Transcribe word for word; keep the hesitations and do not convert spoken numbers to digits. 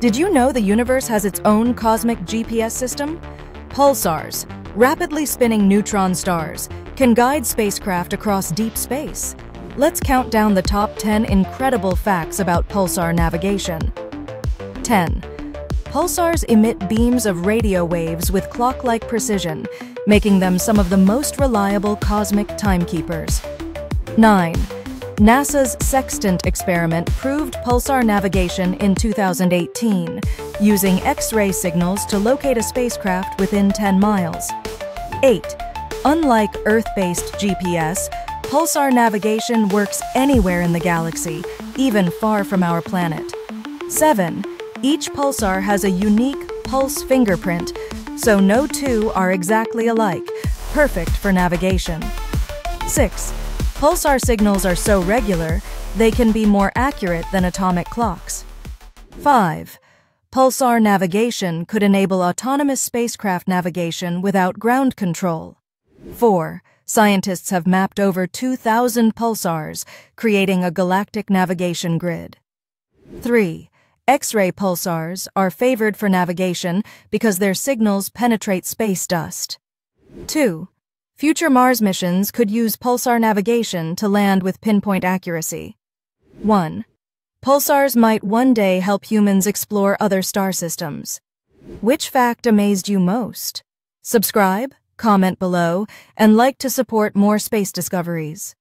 Did you know the universe has its own cosmic G P S system? Pulsars, rapidly spinning neutron stars, can guide spacecraft across deep space. Let's count down the top ten incredible facts about pulsar navigation. ten. Pulsars emit beams of radio waves with clock-like precision, making them some of the most reliable cosmic timekeepers. nine. NASA's Sextant experiment proved pulsar navigation in two thousand eighteen, using X-ray signals to locate a spacecraft within ten miles. eight. Unlike Earth-based G P S, pulsar navigation works anywhere in the galaxy, even far from our planet. seven. Each pulsar has a unique pulse fingerprint, so no two are exactly alike, perfect for navigation. six. Pulsar signals are so regular, they can be more accurate than atomic clocks. five. Pulsar navigation could enable autonomous spacecraft navigation without ground control. four. Scientists have mapped over two thousand pulsars, creating a galactic navigation grid. three. X-ray pulsars are favored for navigation because their signals penetrate space dust. two. Future Mars missions could use pulsar navigation to land with pinpoint accuracy. one. Pulsars might one day help humans explore other star systems. Which fact amazed you most? Subscribe, comment below, and like to support more space discoveries.